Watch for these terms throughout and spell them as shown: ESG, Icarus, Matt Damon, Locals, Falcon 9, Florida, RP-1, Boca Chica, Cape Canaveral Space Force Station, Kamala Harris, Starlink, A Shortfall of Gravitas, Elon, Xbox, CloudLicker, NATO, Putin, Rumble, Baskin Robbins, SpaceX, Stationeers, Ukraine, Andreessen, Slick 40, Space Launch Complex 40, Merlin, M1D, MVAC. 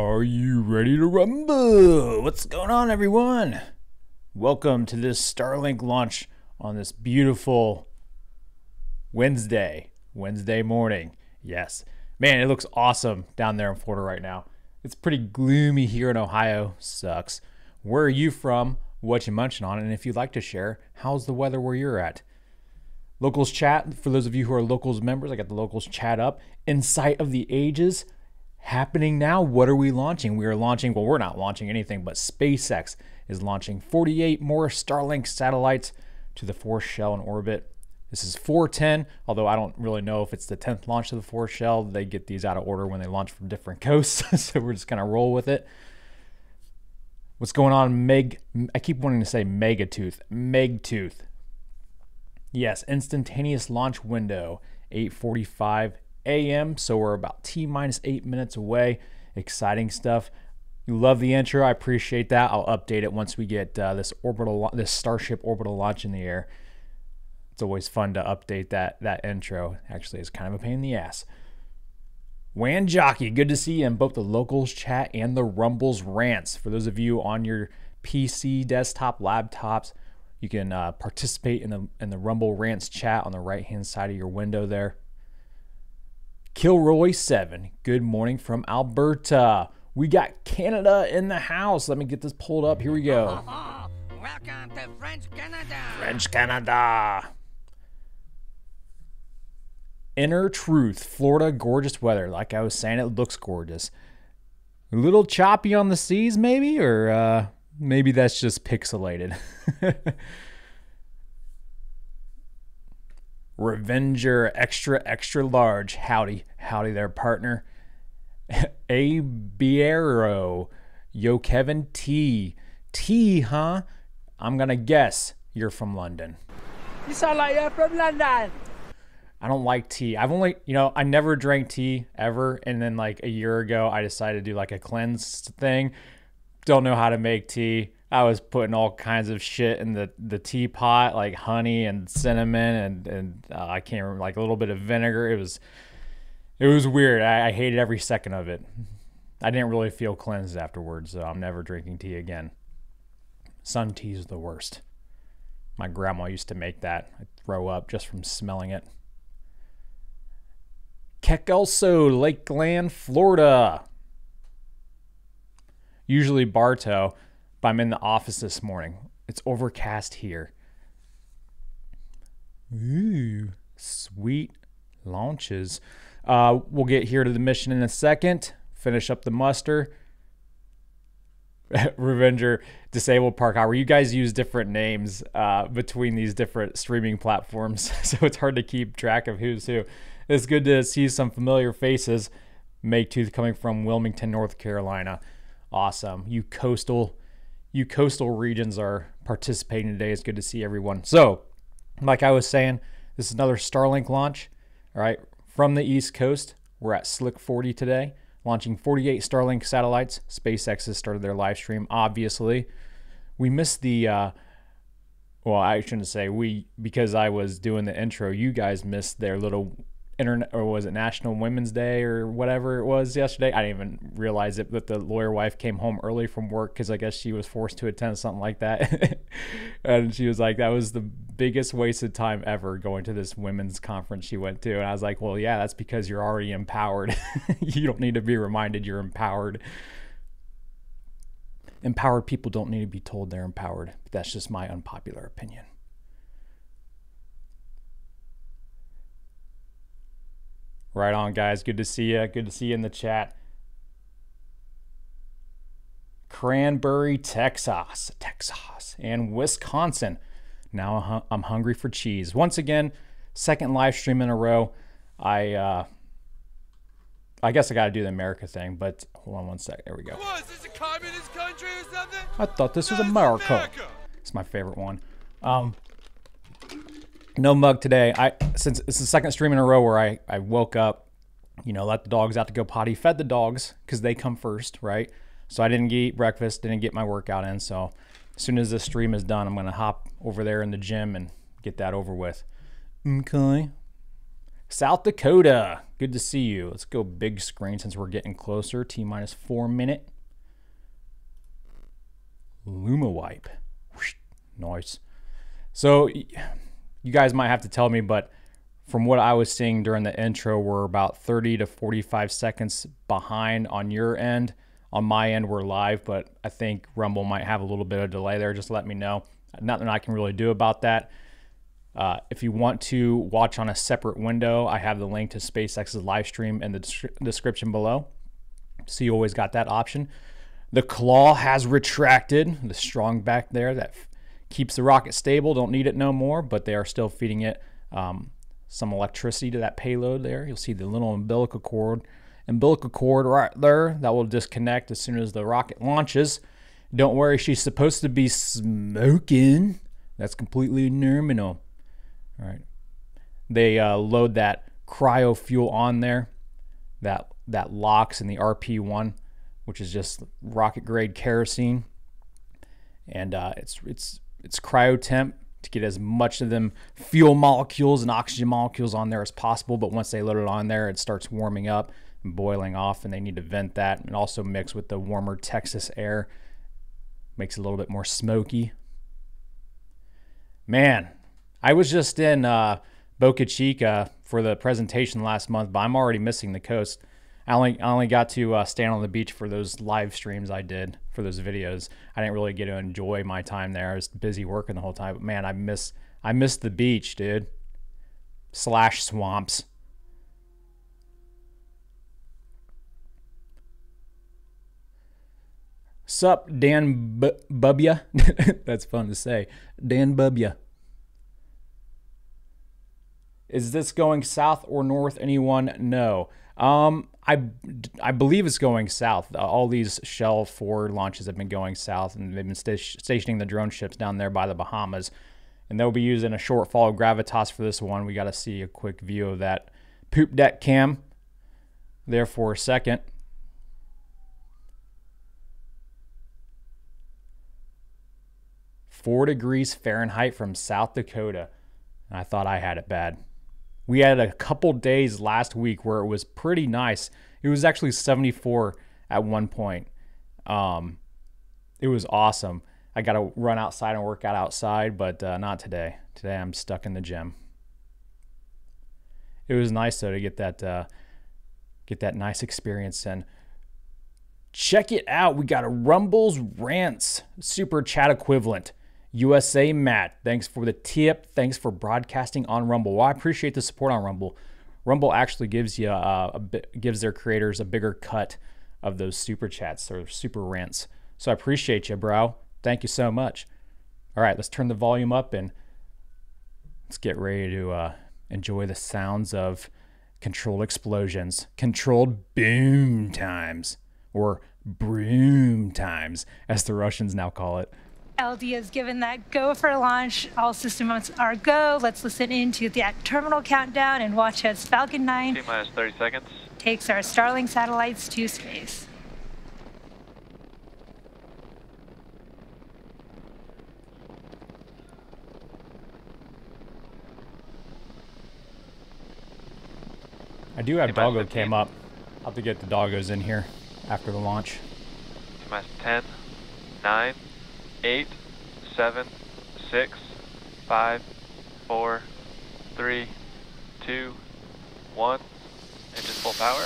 Are you ready to rumble? What's going on, everyone? Welcome to this Starlink launch on this beautiful Wednesday morning. Yes, man, it looks awesome down there in Florida right now. It's pretty gloomy here in Ohio, sucks. Where are you from? What you munching on? And if you'd like to share, how's the weather where you're at? Locals chat, for those of you who are locals members, I got the locals chat up. Insight of the Ages. Happening now. What are we launching? We are launching, well, we're not launching anything, but SpaceX is launching 48 more Starlink satellites to the fourth shell in orbit. This is 410, although I don't really know if it's the 10th launch of the fourth shell. They get these out of order when they launch from different coasts, so we're just gonna roll with it. What's going on, Meg? I keep wanting to say Megatooth, Megtooth. Yes, instantaneous launch window, 8:45 a.m. so we're about T-minus 8 minutes away. Exciting stuff. You love the intro, I appreciate that. I'll update it once we get this Starship orbital launch in the air. It's always fun to update that intro. Actually, it's kind of a pain in the ass. Wan Jockey, good to see you in both the locals chat and the Rumbles rants. For those of you on your PC, desktop, laptops, you can participate in the Rumble rants chat on the right hand side of your window there. Kilroy7, good morning from Alberta. We got Canada in the house. Let me get this pulled up. Here we go. Welcome to French Canada. French Canada. Inner Truth, Florida, gorgeous weather. Like I was saying, it looks gorgeous. A little choppy on the seas maybe, or maybe that's just pixelated. Revenger Extra Extra Large. Howdy, howdy there, partner. A Biero. Yo, Kevin T. T, huh? I'm gonna guess you're from London. You sound like you're from London. I don't like tea. I've only, you know, I never drank tea ever. And then like a year ago, I decided to do like a cleanse thing. Don't know how to make tea. I was putting all kinds of shit in the teapot, like honey and cinnamon and I can't remember, like a little bit of vinegar. It was weird. I hated every second of it. I didn't really feel cleansed afterwards, so I'm never drinking tea again. Sun tea is the worst. My grandma used to make that. I'd throw up just from smelling it. Kekelso, Lakeland, Florida. Usually Bartow, but I'm in the office this morning. It's overcast here. Ooh, sweet launches. We'll get here to the mission in a second. Finish up the muster. Revenger, Disabled Park Hour. You guys use different names between these different streaming platforms, so it's hard to keep track of who's who. It's good to see some familiar faces. Maketooth coming from Wilmington, North Carolina. Awesome. You coastal regions are participating today. It's good to see everyone. So, like I was saying, this is another Starlink launch. All right, from the East Coast, we're at Slick 40 today, launching 48 Starlink satellites. SpaceX has started their live stream, obviously. We missed the, well, I shouldn't say we, because I was doing the intro, you guys missed their little internet, or was it National Women's Day or whatever it was yesterday? I didn't even realize it, but the lawyer wife came home early from work because I guess she was forced to attend something like that. And she was like, that was the biggest wasted time ever going to this women's conference she went to. And I was like, well, yeah, that's because you're already empowered. You don't need to be reminded you're empowered. Empowered people don't need to be told they're empowered. But that's just my unpopular opinion. Right on, guys. Good to see you. Good to see you in the chat. Cranberry, Texas, and Wisconsin. Now I'm hungry for cheese. Once again, second live stream in a row. I guess I got to do the America thing, but hold on one sec. There we go. What, is this a communist country or something? I thought this was America. It's my favorite one. No mug today. Since it's the second stream in a row where I woke up, you know, let the dogs out to go potty, fed the dogs because they come first, right? So I didn't eat breakfast, didn't get my workout in. So as soon as this stream is done, I'm going to hop over there in the gym and get that over with. Okay. South Dakota, good to see you. Let's go big screen since we're getting closer. T minus 4 minute. Luma wipe. Whoosh, nice. So you guys might have to tell me, but from what I was seeing during the intro, we're about 30 to 45 seconds behind on your end. On my end, we're live, but I think Rumble might have a little bit of delay there. Just let me know. Nothing I can really do about that. If you want to watch on a separate window, I have the link to SpaceX's live stream in the description below. So you always got that option. The claw has retracted. The strong back there that keeps the rocket stable. Don't need it no more, but they are still feeding it some electricity to that payload there. You'll see the little umbilical cord right there that will disconnect as soon as the rocket launches. Don't worry, she's supposed to be smoking. That's completely nominal. All right, they load that cryo fuel on there that locks in the RP-1, which is just rocket grade kerosene, and it's cryo temp to get as much of them fuel molecules and oxygen molecules on there as possible. But once they load it on there, it starts warming up and boiling off, and they need to vent that and also mix with the warmer Texas air. Makes it a little bit more smoky. Man, I was just in Boca Chica for the presentation last month, but I'm already missing the coast. I only got to stand on the beach for those live streams I did for those videos. I didn't really get to enjoy my time there. I was busy working the whole time, but man, I miss the beach, dude. Slash swamps. Sup, Dan Bubya? That's fun to say. Dan Bubya. Is this going south or north? Anyone know? I believe it's going south. All these Shell 4 launches have been going south, and they've been stationing the drone ships down there by the Bahamas. And they'll be using a shortfall of gravitas for this one. We got to see a quick view of that poop deck cam there for a second. $4 degrees Fahrenheit from South Dakota. And I thought I had it bad. We had a couple days last week where it was pretty nice. It was actually 74 at one point. It was awesome. I got to run outside and work out outside, but not today. Today I'm stuck in the gym. It was nice though to get that nice experience in. Check it out. We got a Rumble's Rants super chat equivalent. USA Matt, thanks for the tip. Thanks for broadcasting on Rumble. Well, I appreciate the support on Rumble. Rumble actually gives you gives their creators a bigger cut of those super chats or super rants. So I appreciate you, bro. Thank you so much. All right, let's turn the volume up and let's get ready to enjoy the sounds of controlled explosions, controlled boom times, or broom times, as the Russians now call it. LD has given that go for launch. All systems are go. Let's listen in to the terminal countdown and watch as Falcon 9 T-30 seconds. Takes our Starlink satellites to space. I do have Doggo came up. I'll have to get the doggos in here after the launch. T-10, 9, 8, 7, 6, 5, 4, 3, 2, 1. Engine full power.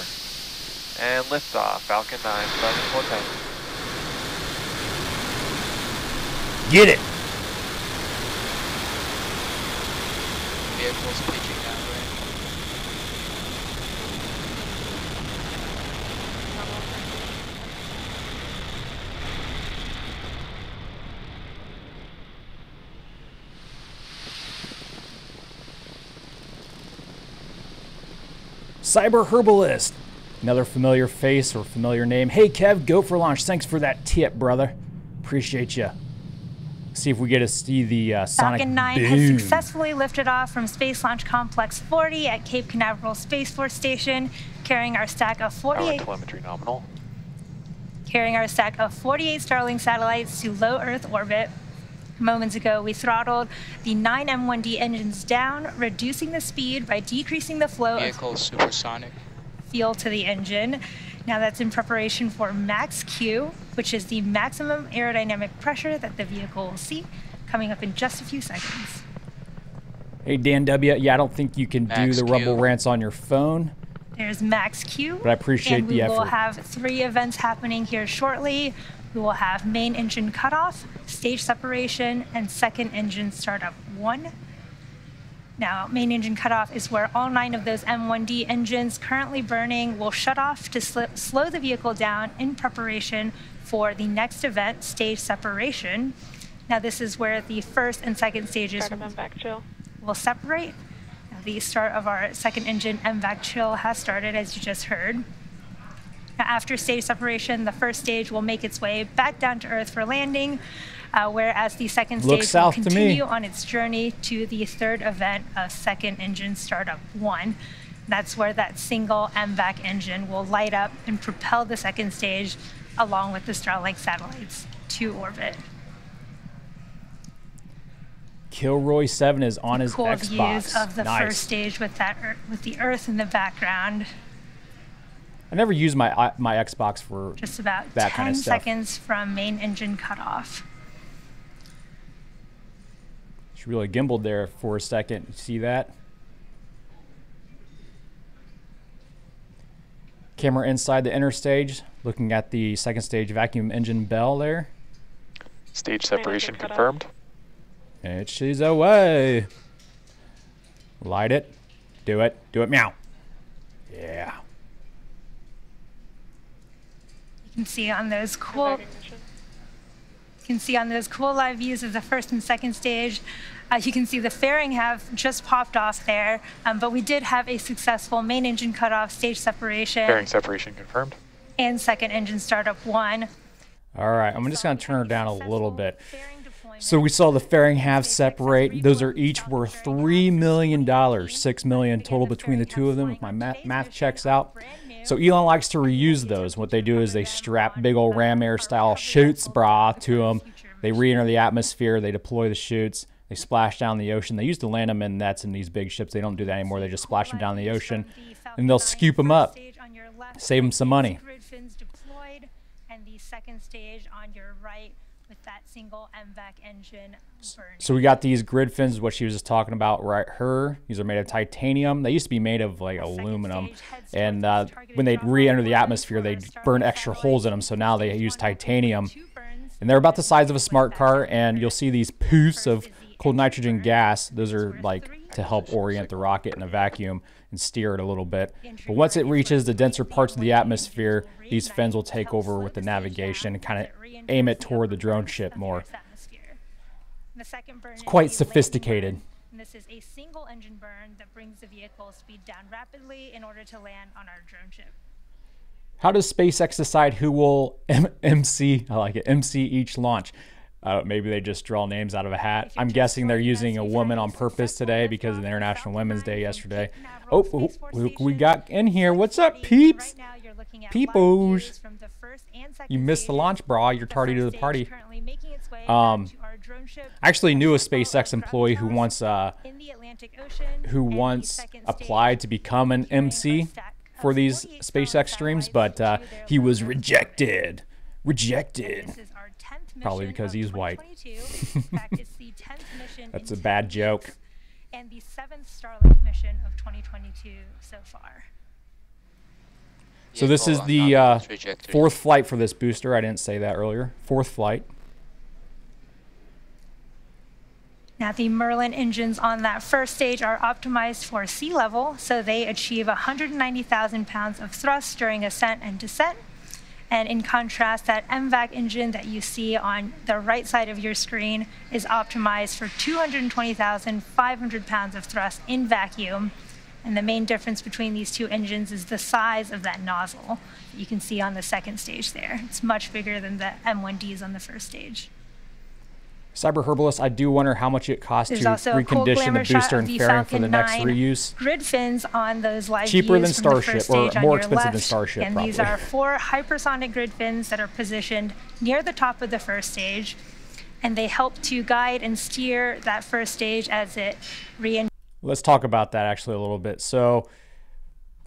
And liftoff, Falcon 9, 747. Get it! Vehicle's pitching down, right? Cyber Herbalist, another familiar face or familiar name. Hey Kev, go for launch. Thanks for that tip, brother. Appreciate you. See if we get to see the sonic boom. Falcon 9 has successfully lifted off from Space Launch Complex 40 at Cape Canaveral Space Force Station, carrying our stack of 48 telemetry nominal. Carrying our stack of 48 Starlink satellites to low Earth orbit. Moments ago, we throttled the 9 M1D engines down, reducing the speed by decreasing the flow of supersonic fuel to the engine. Now that's in preparation for max Q, which is the maximum aerodynamic pressure that the vehicle will see, coming up in just a few seconds. Hey, Dan W. Yeah, I don't think you can max do the Q. Rumble rants on your phone. There's max Q. But I appreciate the effort. We will have 3 events happening here shortly. We will have main engine cutoff, stage separation, and second engine startup 1. Now, main engine cutoff is where all 9 of those M1D engines currently burning will shut off to slow the vehicle down in preparation for the next event, stage separation. Now, this is where the first and second stages will separate. Now, the start of our second engine MVAC chill has started, as you just heard. After stage separation, the first stage will make its way back down to Earth for landing, whereas the second stage will continue on its journey to the third event of second engine startup 1. That's where that single MVAC engine will light up and propel the second stage along with the Starlink satellites to orbit. Kilroy 7 is on his Xbox. Cool views of the first stage with the Earth in the background. I never use my Xbox for just about that 10 kind of stuff. Seconds from main engine cutoff. She really gimbaled there for a second. You see that? Camera inside the inner stage, looking at the second stage vacuum engine bell there. Stage separation confirmed. And she's away. Light it. Do it. Do it. Meow. Yeah. You can see on those cool You can see on those cool live views of the first and second stage, you can see the fairing have just popped off there, but we did have a successful main engine cutoff, stage separation. Fairing separation confirmed. And second engine startup one. All right, I'm just gonna turn her down a little bit. So we saw the fairing halves separate. Those are each worth $3 million, $6 million total between the two of them, if my math checks out. So Elon likes to reuse those. What they do is they strap big old ram air style chutes bra to them. They re-enter the atmosphere, they deploy the chutes, they splash down the ocean. They used to land them in nets in these big ships. They don't do that anymore. They just splash them down the ocean and they'll scoop them up, save them some money. And the second stage on your right, with that single MVAC engine burning. So we got these grid fins, what she was just talking about, right? These are made of titanium. They used to be made of like aluminum, and when they re-enter the atmosphere, they burn extra holes in them. So now they use titanium, and they're about the size of a smart car. And you'll see these poofs of cold nitrogen gas. Those are like to help orient the rocket in a vacuum and steer it a little bit. But once it reaches the denser parts of the atmosphere, these fins will take over with the navigation and kind of aim it toward the drone ship more. It's quite sophisticated. This is a single engine burn that brings the vehicle speed down rapidly in order to land on our drone ship. How does SpaceX decide who will MC each launch? Maybe they just draw names out of a hat. I'm guessing they're using a woman on purpose today because of the International Women's Day yesterday. Oh, look, we got in here. What's up, peeps? Peepos. You missed the launch, bro. You're tardy to the party. I actually knew a SpaceX employee who once applied to become an MC for these SpaceX streams, but he was rejected. Probably because he's white. That's a bad joke. And the 7th Starlink mission of 2022 so far. So this is the 4th flight for this booster. I didn't say that earlier. 4th flight. Now the Merlin engines on that first stage are optimized for sea level, so they achieve 190,000 pounds of thrust during ascent and descent. And in contrast, that MVAC engine that you see on the right side of your screen is optimized for 220,500 pounds of thrust in vacuum. And the main difference between these two engines is the size of that nozzle. You can see on the second stage there. It's much bigger than the M1Ds on the first stage. Cyber Herbalist, I do wonder how much it costs to recondition the booster and fairing for the next reuse. Grid fins on those live cheaper than Starship, or more expensive than Starship, and probably. These are 4 hypersonic grid fins that are positioned near the top of the first stage, and they help to guide and steer that first stage as it re. Let's talk about that actually a little bit. So,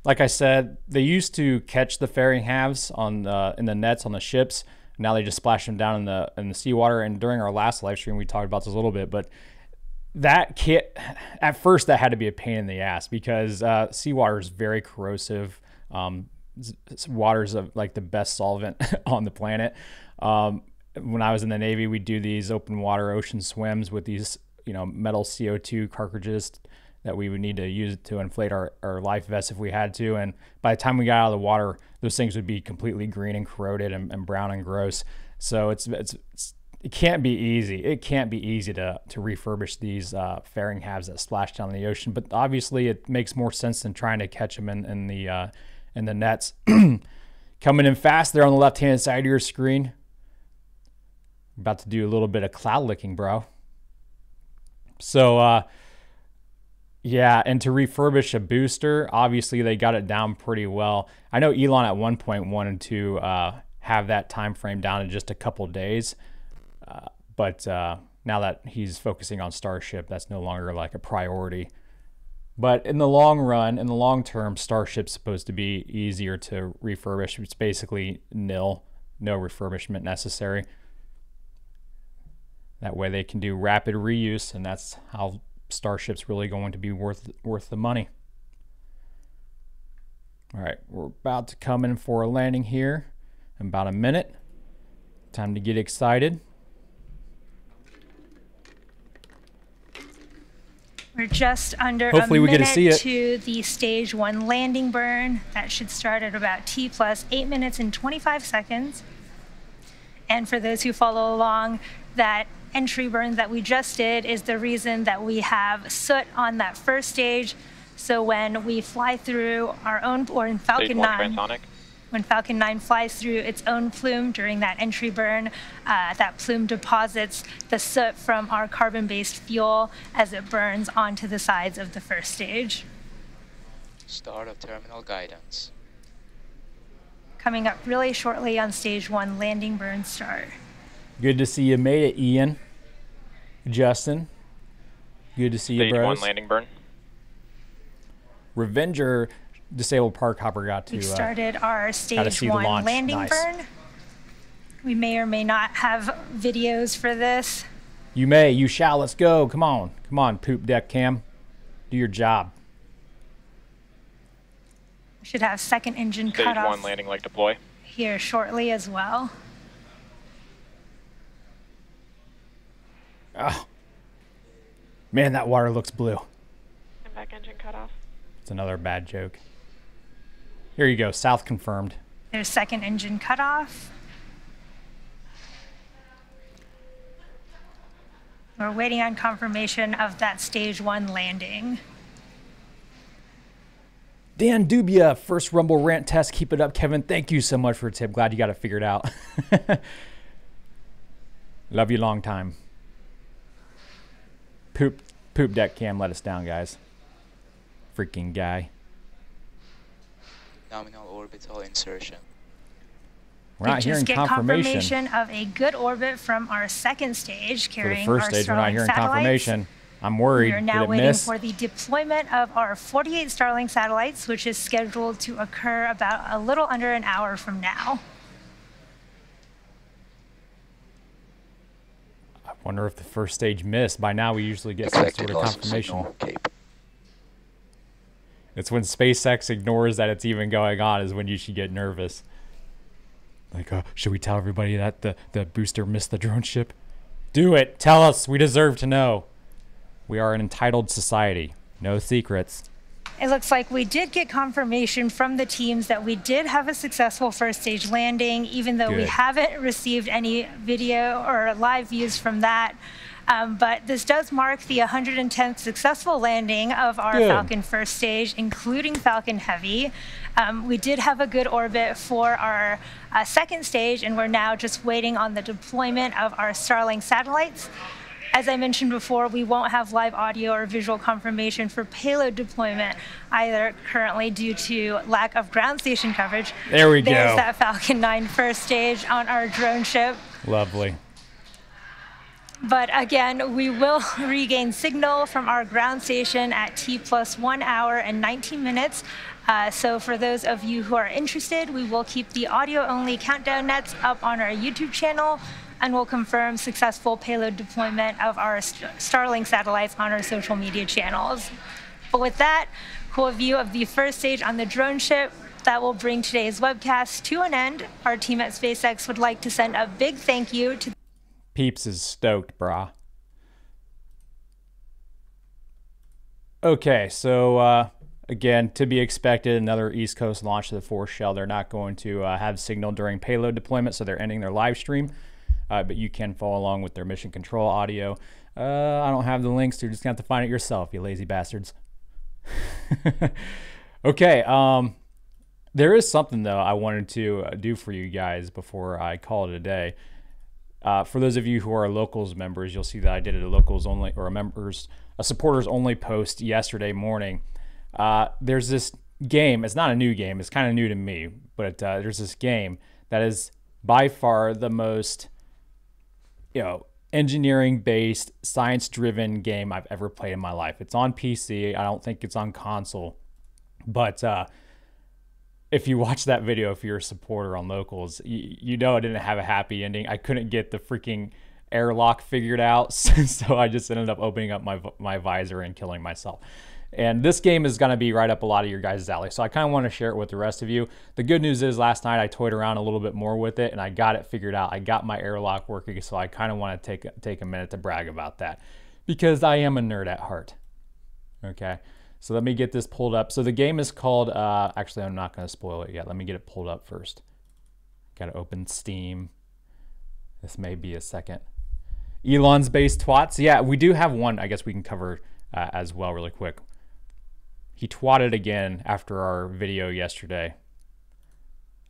like I said, they used to catch the fairing halves on the, in the nets on the ships. Now they just splash them down in the seawater. And during our last live stream, we talked about this a little bit, but that kit, at first that had to be a pain in the ass because seawater is very corrosive. Water is like the best solvent on the planet. When I was in the Navy, we do these open water ocean swims with these, you know, metal CO2 cartridges that we would need to use to inflate our life vests if we had to. And by the time we got out of the water, those things would be completely green and corroded and brown and gross. So it can't be easy. It can't be easy to refurbish these fairing halves that splash down in the ocean. But obviously it makes more sense than trying to catch them in the nets. Coming in fast there on the left-hand side of your screen. About to do a little bit of cloud licking, bro. So, yeah, and to refurbish a booster, obviously they got it down pretty well. I know Elon at one point wanted to have that time frame down in just a couple days, but now that he's focusing on Starship, that's no longer like a priority. But in the long run, in the long term, Starship's supposed to be easier to refurbish. It's basically nil, no refurbishment necessary. That way they can do rapid reuse, and that's how Starship's really going to be worth the money. All right, we're about to come in for a landing here in about a minute. Time to get excited. We're just under hopefully a we minute get to, see it. To the stage one landing burn. That should start at about T plus 8 minutes and 25 seconds. And for those who follow along, that entry burn that we just did is the reason that we have soot on that first stage. So when we fly through our own, or in Falcon 9, when Falcon 9 flies through its own plume during that entry burn, that plume deposits the soot from our carbon-based fuel as it burns onto the sides of the first stage. Start of terminal guidance. Coming up really shortly on stage one, landing burn start. Good to see you made it, Ian. Justin, good to see you, bros. Stage one, landing burn. Revenger, disabled park hopper, got to. We started our stage one landing burn. We may or may not have videos for this. You may, you shall. Let's go. Come on, come on, poop deck cam. Do your job. We should have second engine cutoff. Stage one landing leg deploy here shortly as well. Oh man, that water looks blue. And back engine cutoff. It's another bad joke. Here you go, south confirmed. There's second engine cutoff. We're waiting on confirmation of that stage one landing. Dan Dubia, first Rumble rant test. Keep it up, Kevin. Thank you so much for a tip. Glad you got it figured out. Love you long time. Poop deck cam let us down, guys. Freaking guy. Nominal orbital insertion. We're not hearing confirmation. Just get confirmation of a good orbit from our second stage carrying our Starlink satellites. For the first stage, we're not hearing confirmation. I'm worried. We're now waiting for the deployment of our 48 Starlink satellites, which is scheduled to occur about a little under an hour from now. I wonder if the first stage missed. By now, we usually get some sort of confirmation. It's when SpaceX ignores that it's even going on is when you should get nervous. Like, should we tell everybody that the booster missed the drone ship? Do it. Tell us. We deserve to know. We are an entitled society. No secrets. It looks like we did get confirmation from the teams that we did have a successful first stage landing, even though we haven't received any video or live views from that. But this does mark the 110th successful landing of our Falcon first stage, including Falcon Heavy. We did have a good orbit for our second stage, and we're now just waiting on the deployment of our Starlink satellites. As I mentioned before, we won't have live audio or visual confirmation for payload deployment either currently due to lack of ground station coverage. There we go. There's that Falcon 9 first stage on our drone ship. Lovely. But again, we will regain signal from our ground station at T plus 1 hour and 19 minutes. So for those of you who are interested, we will keep the audio-only countdown nets up on our YouTube channel, and we'll confirm successful payload deployment of our Starlink satellites on our social media channels. But with that, cool view of the first stage on the drone ship, that will bring today's webcast to an end. Our team at SpaceX would like to send a big thank you to... Peeps is stoked, brah. Okay, so again, to be expected, another East Coast launch of the fourth shell. They're not going to have signal during payload deployment, so they're ending their live stream. But you can follow along with their mission control audio. I don't have the links, so you're just gonna have to find it yourself, you lazy bastards. Okay, there is something though I wanted to do for you guys before I call it a day. For those of you who are locals members, you'll see that I did a locals only, or a supporters only post yesterday morning. There's this game. It's not a new game. It's kind of new to me, but there's this game that is by far the most, you know, engineering-based, science-driven game I've ever played in my life. It's on PC. I don't think it's on console, but if you watch that video, if you're a supporter on Locals, you know I didn't have a happy ending. I couldn't get the freaking airlock figured out, so I just ended up opening up my visor and killing myself. And this game is going to be right up a lot of your guys' alley, so I kind of want to share it with the rest of you. The good news is last night I toyed around a little bit more with it, and I got it figured out. I got my airlock working, so I kind of want to take a minute to brag about that because I am a nerd at heart. Okay, so let me get this pulled up. So the game is called, actually I'm not going to spoil it yet. Let me get it pulled up first. Got to open Steam. This may be a second. Elon's base twats. Yeah, we do have one I guess we can cover as well really quick. He twatted again after our video yesterday.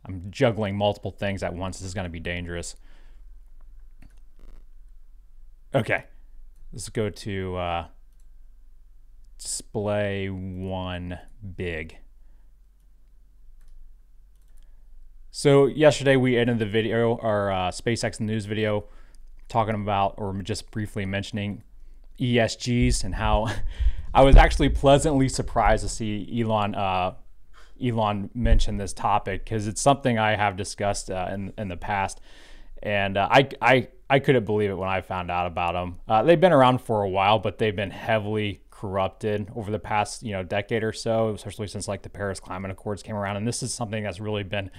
I'm juggling multiple things at once. This is going to be dangerous. Okay. Let's go to display one big. So yesterday we ended the video, our SpaceX news video, talking about, or just briefly mentioning ESGs and how I was actually pleasantly surprised to see Elon mentioned this topic, because it's something I have discussed in the past, and I couldn't believe it when I found out about them. They've been around for a while, but they've been heavily corrupted over the past decade or so, especially since like the Paris Climate Accords came around. And this is something that's really been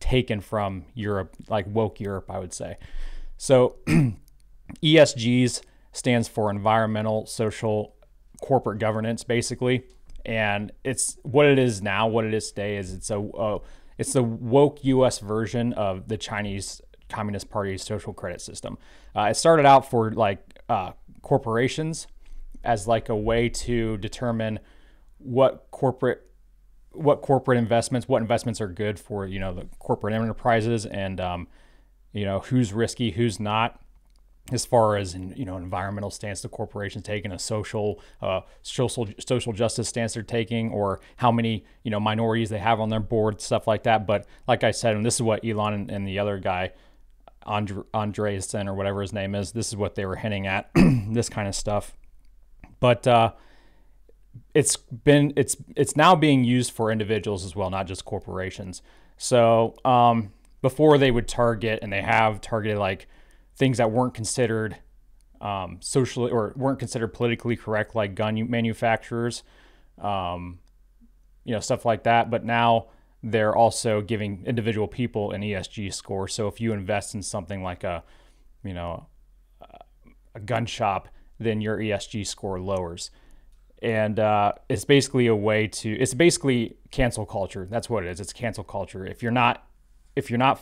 taken from Europe, like woke Europe, I would say. So ESGs stands for environmental, social, corporate governance, basically. And it's what it is now, what it is today is it's the woke US version of the Chinese Communist Party's social credit system. It started out for like corporations as like a way to determine what corporate investments, what investments are good for, the corporate enterprises, and, who's risky, who's not, as far as, environmental stance the corporation's taking, a social, social justice stance they're taking, or how many, minorities they have on their board, stuff like that. But like I said, and this is what Elon and the other guy, Andreessen or whatever his name is, this is what they were hinting at, this kind of stuff. But, it's now being used for individuals as well, not just corporations. So before they would target, and they have targeted like things that weren't considered socially or weren't considered politically correct, like gun manufacturers, stuff like that. But now they're also giving individual people an ESG score. So if you invest in something like a gun shop, then your ESG score lowers. And it's basically a way to, it's basically cancel culture. That's what it is. It's cancel culture. If you're not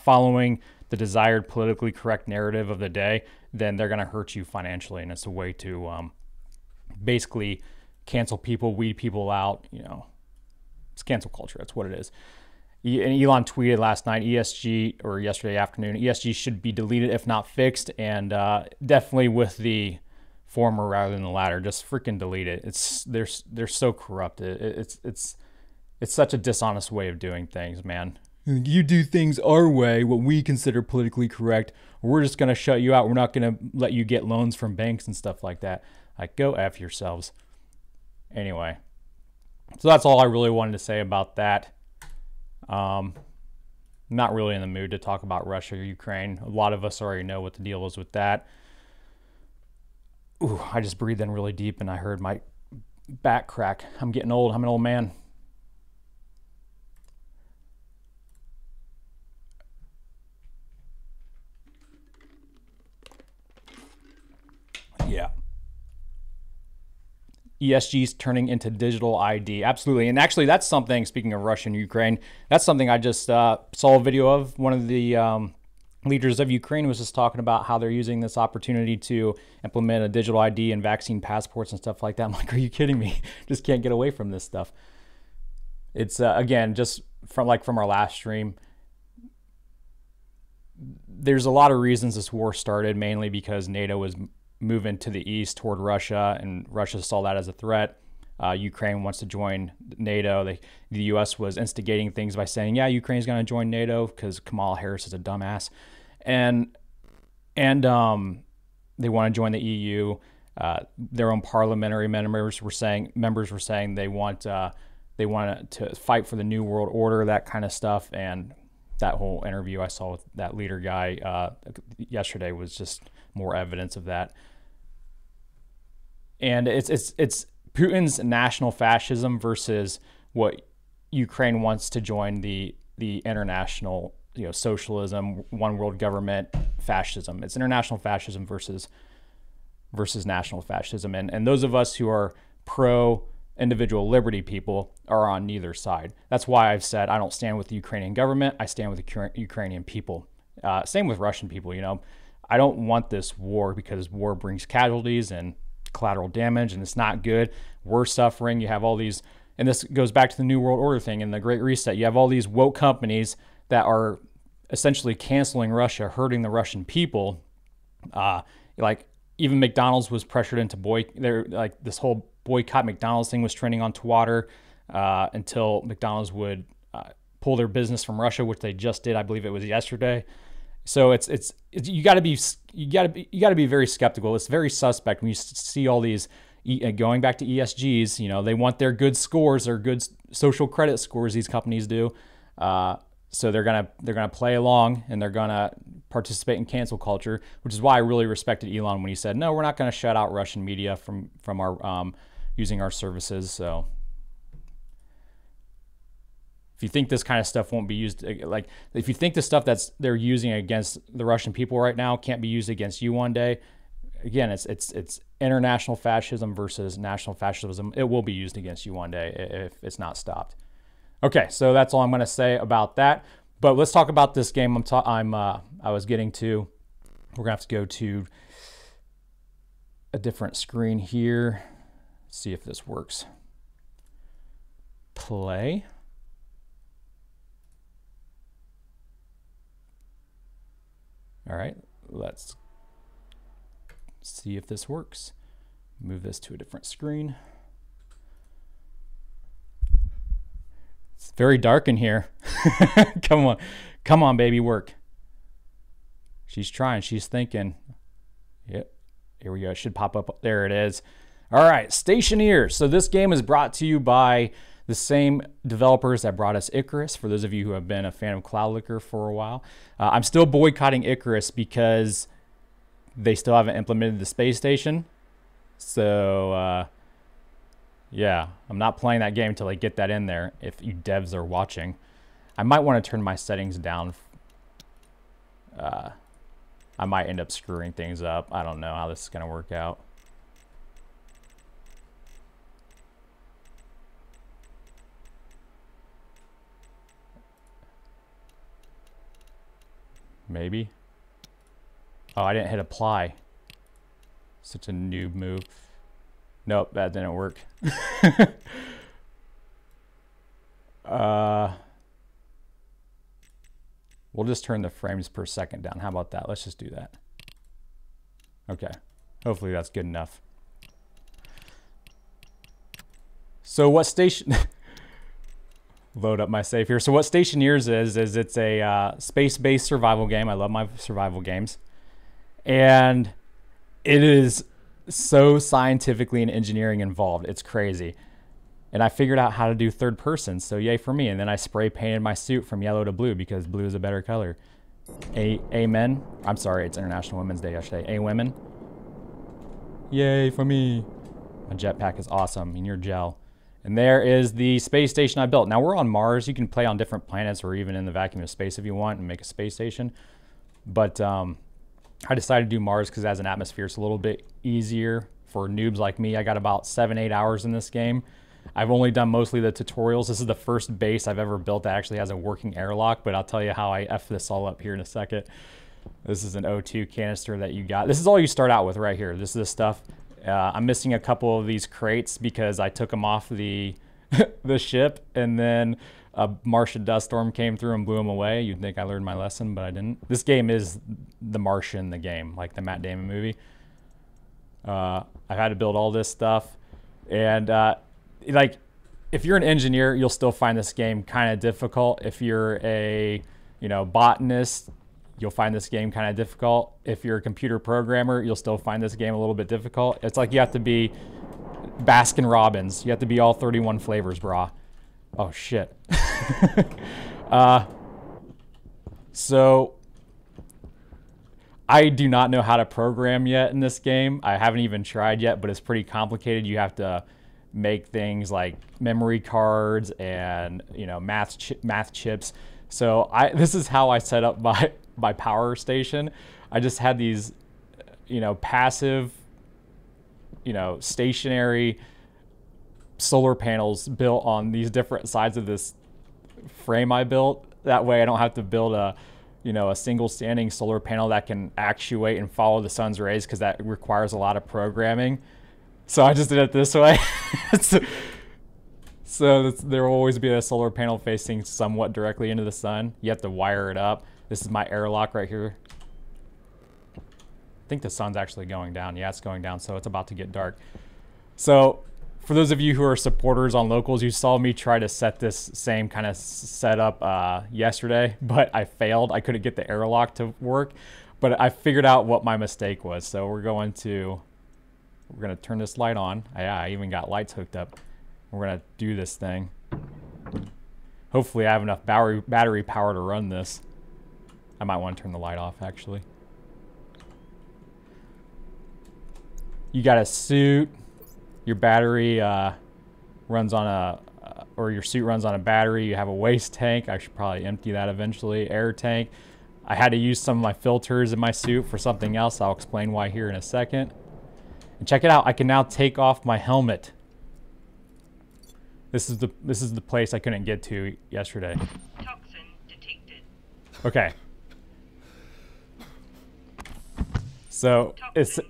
following the desired politically correct narrative of the day, then they're going to hurt you financially. And it's a way to basically cancel people, weed people out. It's cancel culture. That's what it is. And Elon tweeted last night, ESG, or yesterday afternoon, ESG should be deleted if not fixed. And definitely with the former rather than the latter, just freaking delete it. They're so corrupt. It's such a dishonest way of doing things, man. You do things our way, what we consider politically correct. We're just gonna shut you out. We're not gonna let you get loans from banks and stuff like that. Like, go F yourselves. Anyway, so that's all I really wanted to say about that. Not really in the mood to talk about Russia or Ukraine. A lot of us already know what the deal is with that. Ooh, I just breathed in really deep and I heard my back crack. I'm getting old. I'm an old man. Yeah. ESG's turning into digital ID. Absolutely. And actually, that's something, speaking of Russia and Ukraine, that's something I just saw a video of. One of the leaders of Ukraine was just talking about how they're using this opportunity to implement a digital ID and vaccine passports and stuff like that. I'm like, are you kidding me? Just can't get away from this stuff. It's again, just from our last stream, there's a lot of reasons this war started, mainly because NATO was moving to the east toward Russia, and Russia saw that as a threat. Ukraine wants to join NATO. The U.S. was instigating things by saying, yeah, Ukraine's going to join NATO because Kamala Harris is a dumbass. And they want to join the EU. Their own parliamentary members were saying they want to fight for the New World Order, that kind of stuff. And that whole interview I saw with that leader guy yesterday was just more evidence of that. And it's Putin's national fascism versus what Ukraine wants to join the international, socialism, one world government, fascism. It's international fascism versus national fascism. And those of us who are pro individual liberty people are on neither side. That's why I've said I don't stand with the Ukrainian government. I stand with the Ukrainian people. Same with Russian people, you know. I don't want this war because war brings casualties and collateral damage, and it's not good. We're suffering. You have all these, and this goes back to the New World Order thing and the Great Reset. You have all these woke companies that are essentially canceling Russia, hurting the Russian people. Like even McDonald's was pressured into like this whole boycott McDonald's thing was trending onto water until McDonald's would pull their business from Russia, which they just did. I believe it was yesterday. So it's you got to be very skeptical. It's very suspect when you see all these going back to ESGs. You know, they want their good scores, their good social credit scores. These companies do. So they're gonna play along, and they're gonna participate in cancel culture, which is why I really respected Elon when he said, "No, we're not gonna shut out Russian media from our using our services." So if you think this kind of stuff won't be used, like if you think the stuff that's they're using against the Russian people right now can't be used against you one day, again, it's international fascism versus national fascism. It will be used against you one day if it's not stopped. Okay, so that's all I'm going to say about that. But let's talk about this game I was getting to. We're going to have to go to a different screen here. See if this works. Play. All right, let's see if this works. Move this to a different screen. It's very dark in here. Come on. Come on, baby, work. She's trying. She's thinking. Yep. Here we go. It should pop up. There it is. All right. Stationeers. So this game is brought to you by the same developers that brought us Icarus. For those of you who have been a fan of Cloud Licker for a while. I'm still boycotting Icarus because they still haven't implemented the space station. So, yeah, I'm not playing that game until I get that in there. If you devs are watching, I might want to turn my settings down. I might end up screwing things up. I don't know how this is going to work out. Maybe. Oh, I didn't hit apply. Such a noob move. Nope, that didn't work. We'll just turn the frames per second down. How about that? Let's just do that. Okay. Hopefully that's good enough. So what station... Load up my save here. So what Stationeers is it's a space-based survival game. I love my survival games. And it is... so scientifically and engineering involved. It's crazy. And I figured out how to do third person, so yay for me. And then I spray painted my suit from yellow to blue because blue is a better color. Amen. I'm sorry, it's International Women's Day yesterday. A women. Yay for me. My jetpack is awesome, and your gel. And there is the space station I built. Now we're on Mars. You can play on different planets or even in the vacuum of space if you want and make a space station. But I decided to do Mars because it has an atmosphere. It's a little bit easier for noobs like me. I got about 7-8 hours in this game. I've only done mostly the tutorials. This is the first base I've ever built that actually has a working airlock, but I'll tell you how I F this all up here in a second. This is an O2 canister that you got. This is all you start out with right here. This is the stuff. I'm missing a couple of these crates because I took them off the, the ship, and then a Martian dust storm came through and blew them away. You'd think I learned my lesson, but I didn't. This game is the Martian, the game, like the Matt Damon movie. I've had to build all this stuff. And like, if you're an engineer, you'll still find this game kind of difficult. If you're a, you know, botanist, you'll find this game kind of difficult. If you're a computer programmer, you'll still find this game a little bit difficult. It's like you have to be Baskin Robbins. You have to be all 31 flavors, brah. Oh, shit. So I do not know how to program yet in this game. I haven't even tried yet, but it's pretty complicated. You have to make things like memory cards and, you know, math chips. So this is how I set up my power station. I just had these, you know, passive, you know, stationary solar panels built on these different sides of this frame I built. That way I don't have to build a, you know, a single standing solar panel that can actuate and follow the sun's rays, because that requires a lot of programming. So I just did it this way. So there will always be a solar panel facing somewhat directly into the sun. You have to wire it up. This is my airlock right here. I think the sun's actually going down. Yeah, it's going down, so it's about to get dark. So for those of you who are supporters on Locals, you saw me try to set this same kind of setup yesterday, but I failed. I couldn't get the airlock to work, but I figured out what my mistake was. So we're going to turn this light on. Yeah, I even got lights hooked up. We're going to do this thing. Hopefully I have enough battery power to run this. I might want to turn the light off, actually. You got a suit. Your battery runs on a, or your suit runs on a battery. You have a waste tank. I should probably empty that eventually. Air tank. I had to use some of my filters in my suit for something else. I'll explain why here in a second. And check it out. I can now take off my helmet. This is the place I couldn't get to yesterday. Toxin detected. Okay. So it's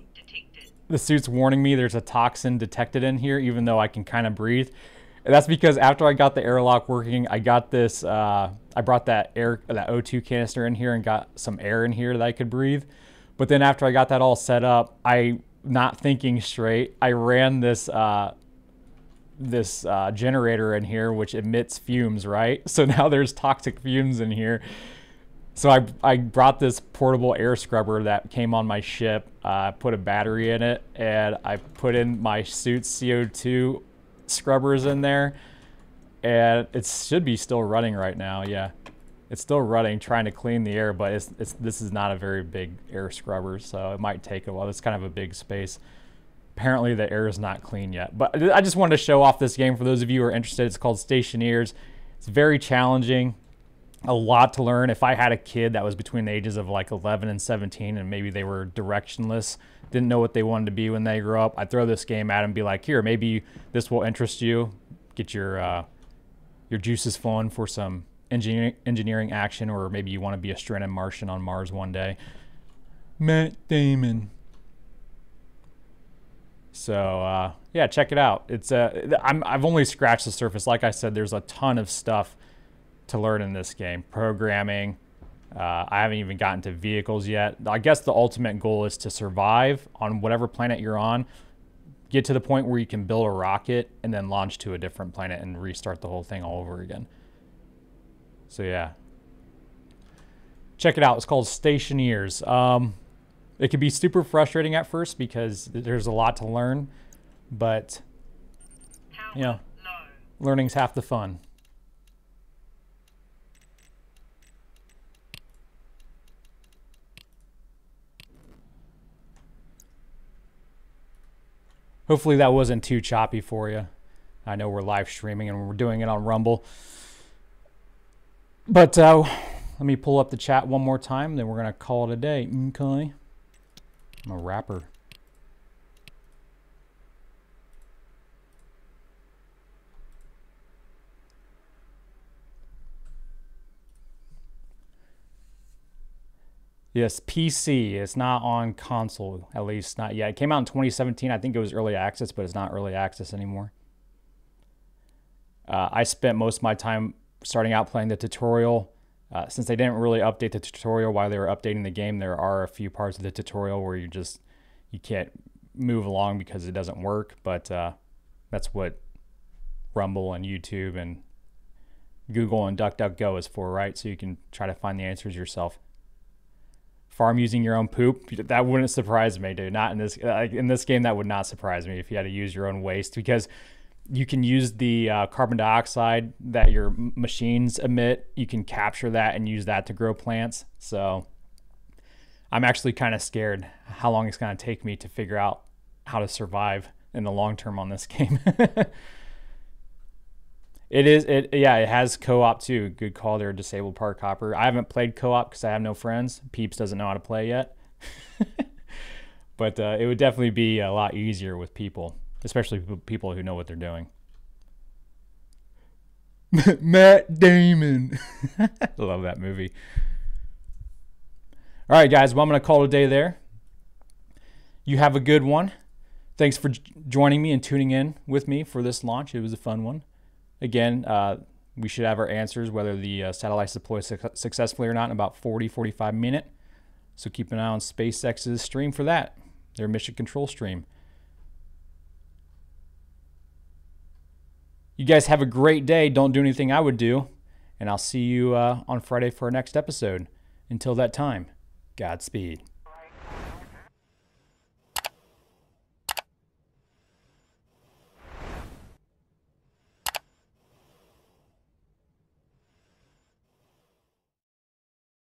the suit's warning me there's a toxin detected in here, even though I can kind of breathe. And that's because after I got the airlock working, I got this. I brought that O2 canister in here and got some air in here that I could breathe. But then after I got that all set up, I, not thinking straight, I ran this. This generator in here, which emits fumes, right? So now there's toxic fumes in here. So I brought this portable air scrubber that came on my ship. I put a battery in it, and I put in my suit's CO2 scrubbers in there, and it should be still running right now. Yeah, it's still running, trying to clean the air, but this is not a very big air scrubber, so it might take a while. It's kind of a big space. Apparently the air is not clean yet, but I just wanted to show off this game for those of you who are interested. It's called Stationeers. It's very challenging, a lot to learn. If I had a kid that was between the ages of like 11 and 17 and maybe they were directionless, didn't know what they wanted to be when they grew up, I'd throw this game at them and be like, here, maybe this will interest you. Get your juices flowing for some engineering action, or maybe you want to be a stranded Martian on Mars one day. Matt Damon. So yeah, check it out. It's I've only scratched the surface. Like I said, there's a ton of stuff to learn in this game. Programming. I haven't even gotten to vehicles yet. I guess the ultimate goal is to survive on whatever planet you're on. Get to the point where you can build a rocket and then launch to a different planet and restart the whole thing all over again. So yeah, check it out. It's called Stationeers. It could be super frustrating at first because there's a lot to learn, but you know, learning's half the fun. Hopefully that wasn't too choppy for you. I know we're live streaming and we're doing it on Rumble, but let me pull up the chat one more time, then we're gonna call it a day. Okay. I'm a rapper. Yes, PC. It's not on console, at least not yet. It came out in 2017. I think it was early access, but it's not early access anymore. I spent most of my time starting out playing the tutorial. Since they didn't really update the tutorial while they were updating the game, there are a few parts of the tutorial where you can't move along because it doesn't work. But that's what Rumble and YouTube and Google and DuckDuckGo is for, right? So you can try to find the answers yourself. Farm using your own poop? That wouldn't surprise me, dude. Not in this game, that would not surprise me if you had to use your own waste, because you can use the carbon dioxide that your machines emit. You can capture that and use that to grow plants. So I'm actually kind of scared how long it's going to take me to figure out how to survive in the long term on this game. Yeah, it has co-op too. Good call there, Disabled Park Hopper. I haven't played co-op because I have no friends. Peeps doesn't know how to play yet. But it would definitely be a lot easier with people. Especially people who know what they're doing. Matt Damon. I love that movie. All right, guys, well, I'm going to call it a day there. You have a good one. Thanks for joining me and tuning in with me for this launch. It was a fun one. Again, we should have our answers, whether the satellites deploy successfully or not, in about 40-45 minutes. So keep an eye on SpaceX's stream for that, their mission control stream. You guys have a great day. Don't do anything I would do. And I'll see you on Friday for our next episode. Until that time, Godspeed.